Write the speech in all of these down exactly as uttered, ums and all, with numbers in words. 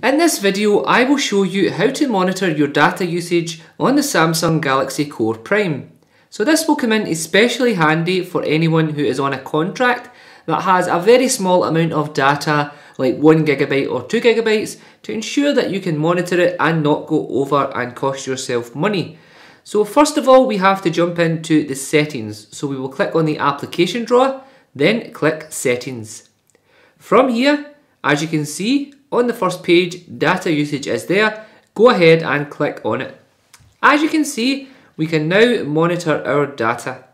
In this video, I will show you how to monitor your data usage on the Samsung Galaxy Core Prime. So this will come in especially handy for anyone who is on a contract that has a very small amount of data, like one gigabyte or two gigabytes, to ensure that you can monitor it and not go over and cost yourself money. So first of all, we have to jump into the settings. So we will click on the application drawer, then click settings. From here, as you can see, on the first page, data usage is there. Go ahead and click on it. As you can see, we can now monitor our data.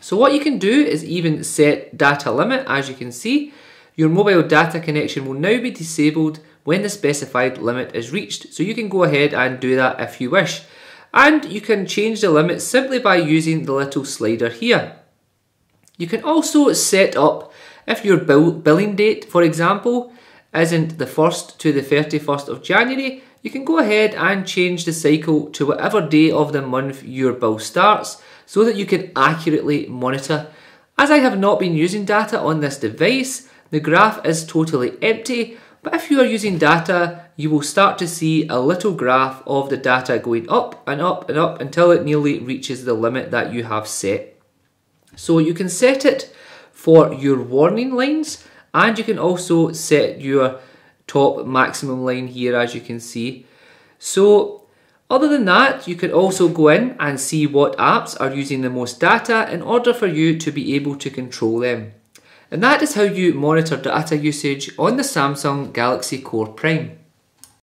So what you can do is even set data limit. As you can see, your mobile data connection will now be disabled when the specified limit is reached. So you can go ahead and do that if you wish. And you can change the limit simply by using the little slider here. You can also set up if your bill billing date, for example, isn't the first to the thirty-first of January, you can go ahead and change the cycle to whatever day of the month your bill starts so that you can accurately monitor. As I have not been using data on this device, the graph is totally empty, but if you are using data, you will start to see a little graph of the data going up and up and up until it nearly reaches the limit that you have set. So you can set it for your warning lines, and you can also set your top maximum line here, as you can see. So other than that, you can also go in and see what apps are using the most data in order for you to be able to control them. And that is how you monitor data usage on the Samsung Galaxy Core Prime.